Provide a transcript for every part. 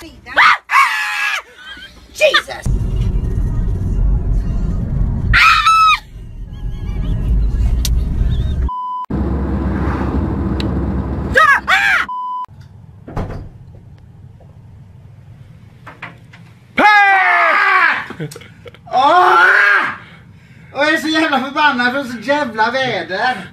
see that. Jesus! Och jag är så jävla förbannad för så jävla väder.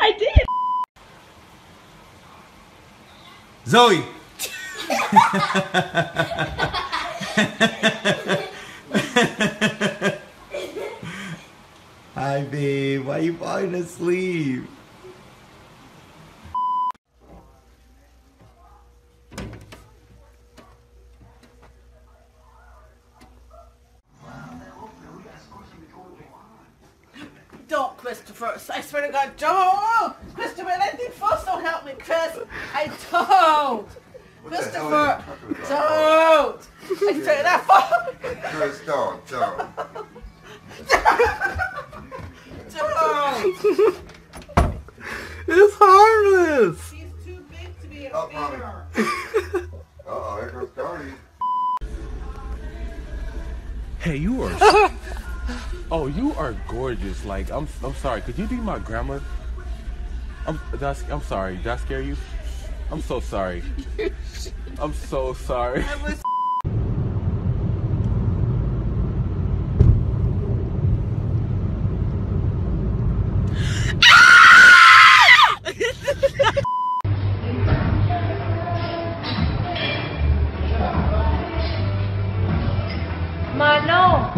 I did. Zoe. Hi babe, why are you falling asleep? Don't, Christopher. I swear to God, don't! Christopher, anything first, don't help me, Chris. I don't! Christopher, don't! I swear to God, Chris, don't. It's harmless. He's too big to be in a theater. Uh-oh, here goes Tony. Hey, you are. Oh, you are gorgeous. Like, I'm sorry. Could you be my grandma? I'm sorry. Did I scare you? I'm so sorry. I'm so sorry. Mano!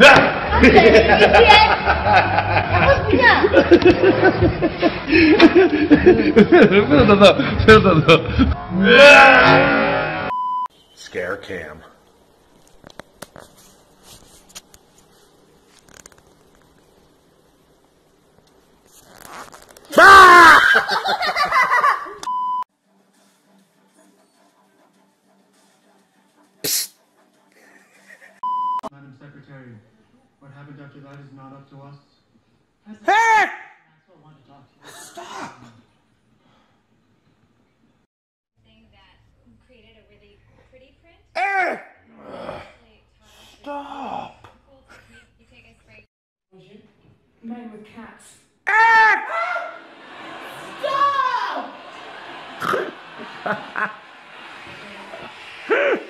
Scare cam. Madam Secretary, what happened after that is not up to us. Hey! Stop! Thing that created a really pretty print. Hey! Stop! You take a spray. Men with cats. Stop! My gosh! Stop! Crystal!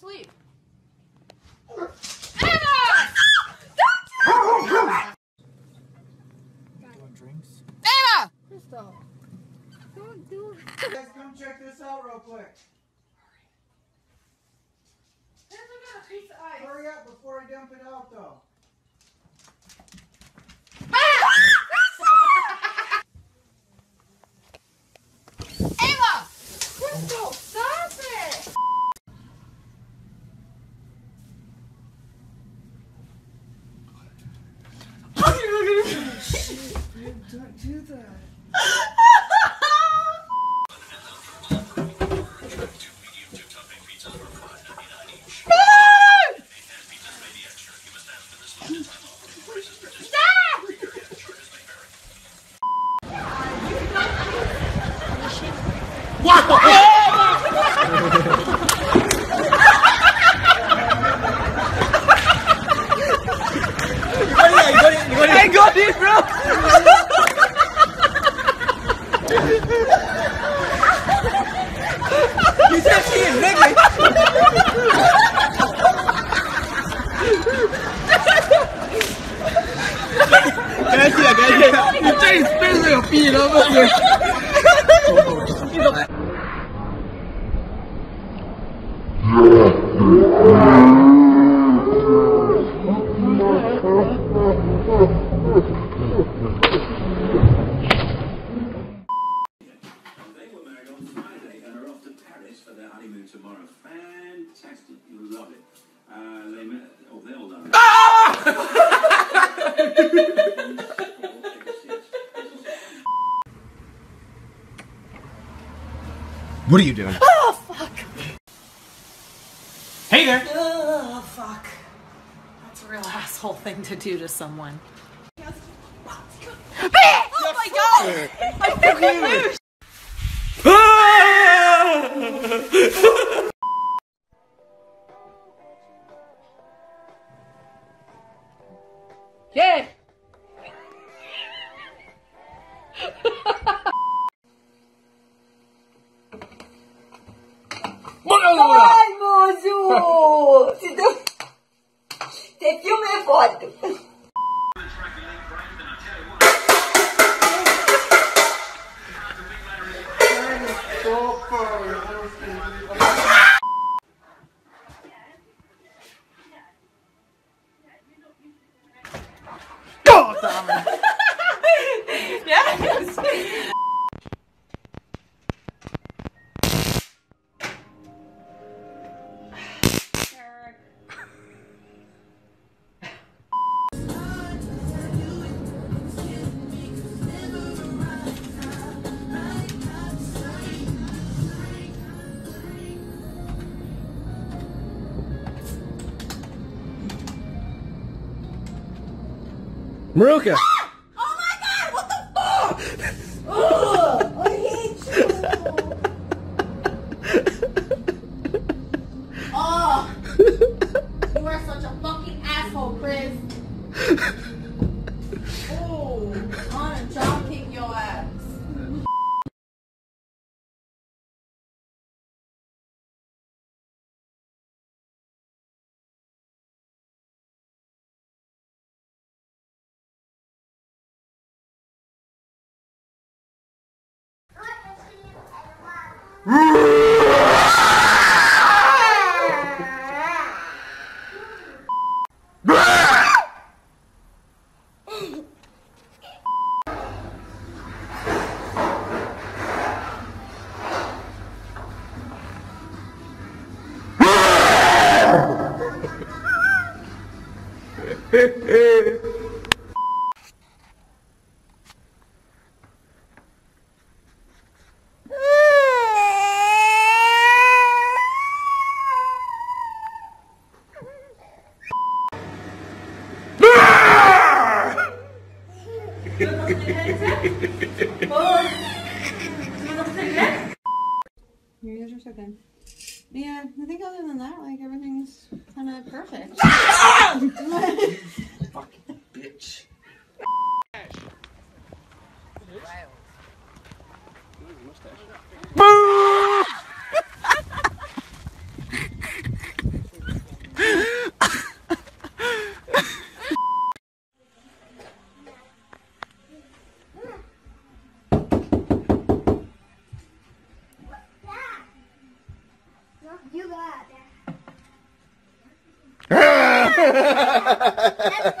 Sleep. Anna! Don't do drinks. Anna! Crystal. Don't do it. Guys, come check this out real quick. There's another piece of ice. Hurry up before I dump it out though. Don't do that. I got it, bro. 你这一辈子有病了吗？What are you doing? Oh, fuck. Hey there. Oh, fuck. That's a real asshole thing to do to someone. Oh, my God. I fucking lose. Yeah. Ai, moço! Tem filme e foto. Baruka! Ah! Oh my God! What the fuck? Ugh, I hate you! Oh! You are such a fucking asshole, Chris! Oh! I'm gonna job kick your ass! Your ears are so good. Yeah, I think other than that, like, everything's kind of perfect. Fucking bitch. That's why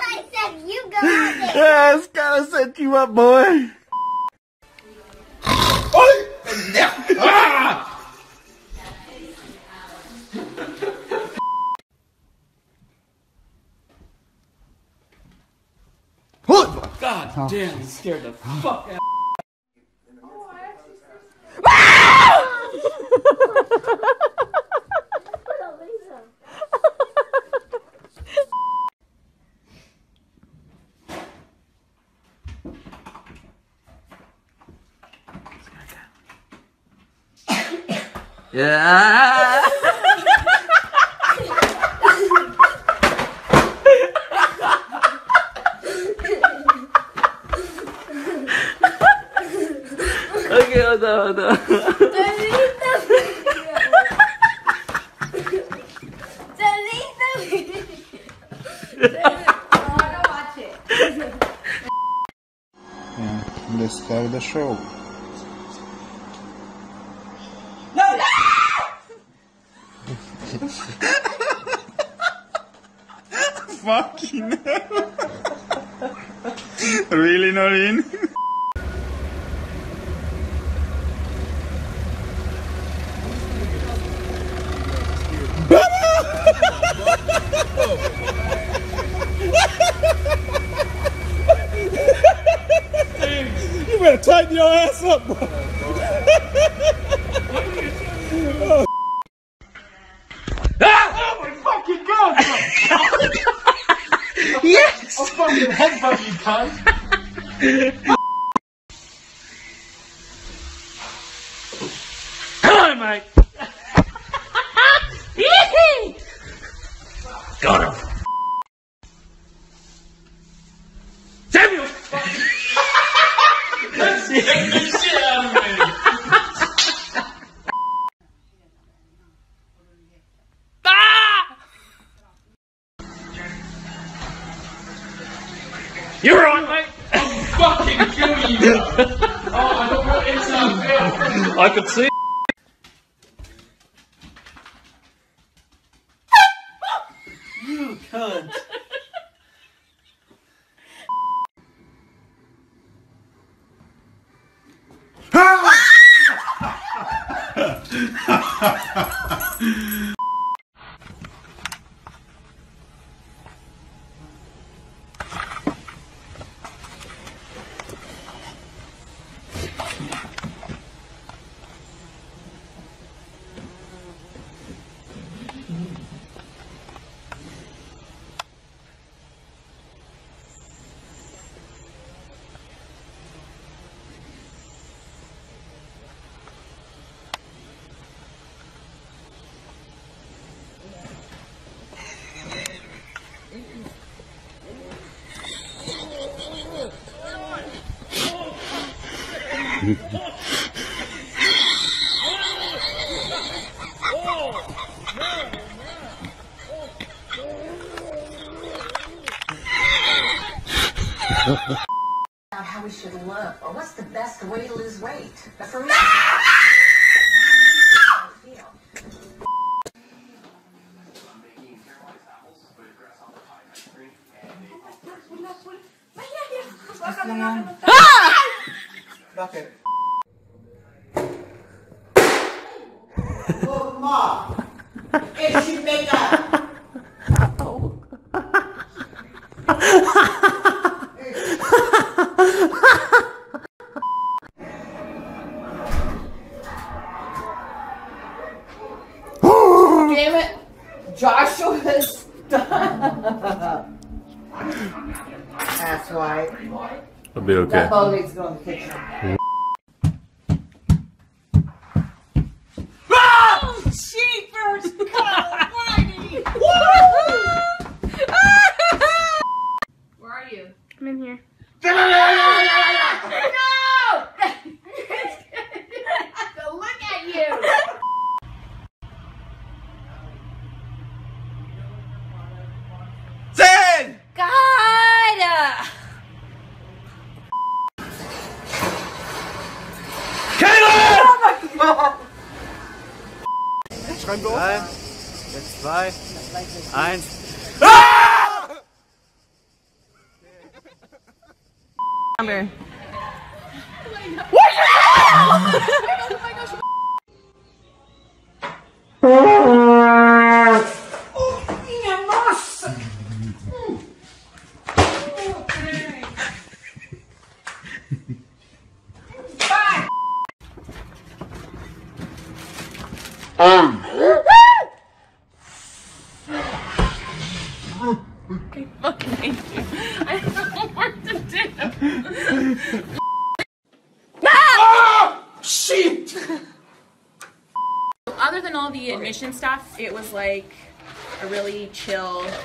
I said you go out there. Yeah, it's gotta set you up, boy. God damn, you scared the fuck out. Yeah. Okay, hold on. Delete the video. I don't watch it. Let's start the show. No, no! Fucking hell. Really, Noreen? You better tighten your ass up, bro. Oh, my fucking God, bro. Yes! I'll fucking headbutt you, cunt. Hello, mate. Got him. Samuel! That's the shit out of me. Ah! You're right, mate. I'm fucking killing you. Oh, I don't want inside film. I could see. You cunt. About how we should look, or what's the best way to lose weight? But for me, I feel. Fuck it. Oh, Mom. It's you, Mika. Damn it. Joshua's done. That's right. It'll be okay. That bowl needs to go in the kitchen. I'm in here. No! It's good to look at you! Sin! God! Caleb! Oh my God! Schreiben wir auf. 3, 2, 1. Ah! Number. What the hell? Other than all the admission stuff, it was like a really chill day.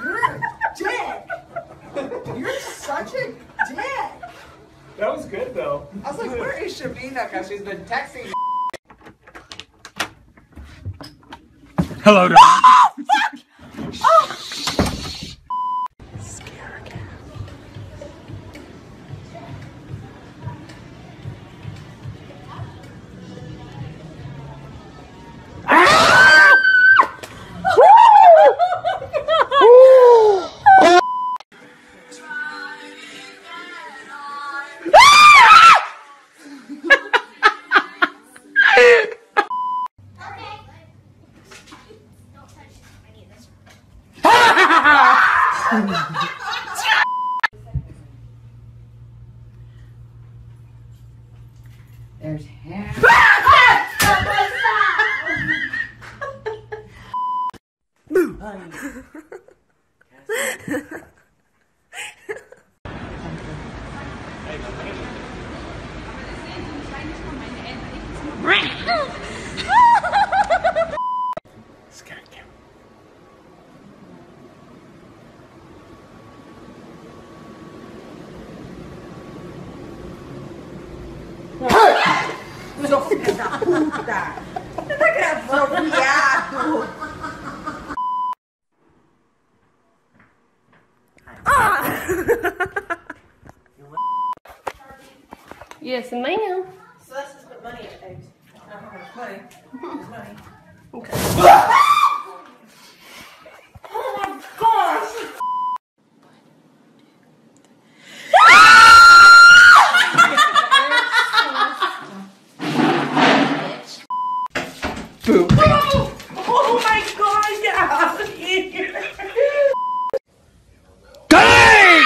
You're a dick. You're such a dick. That was good though. I was like, where is Shabina? Because she's been texting me. Hello, Dawn. Oh, fuck! Oh. There's hair. Filho da puta! Você tá gravando, viado! Ah! Yes, ma'am. So let's just put money at eggs. Not how much money. There's money. Okay. Oh my gosh! Oh, oh my god, yeah! Dang!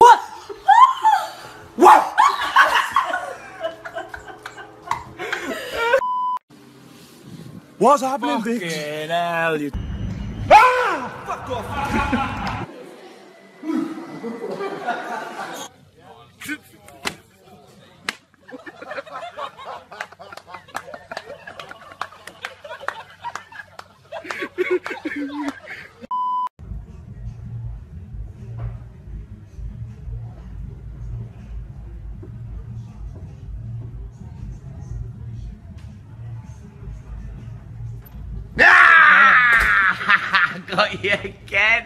What? What? What's happening, bitch? Fucking hell, you... Ah! Fuck off! Ah! Got you again.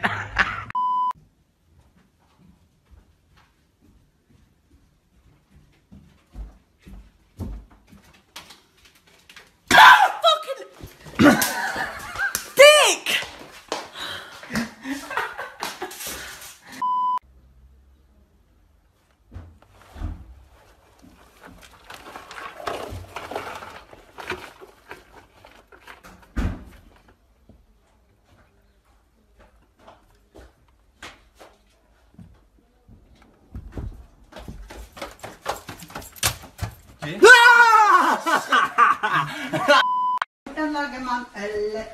Den lagar man öl.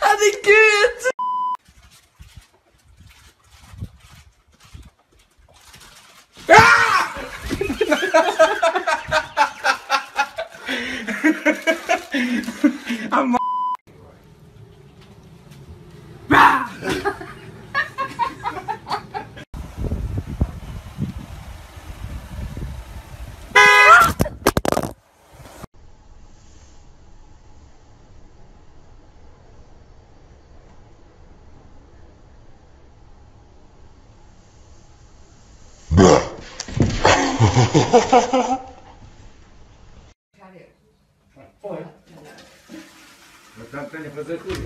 Han är gud. I'm Cadê? Tá, tá, tá, fazer tudo.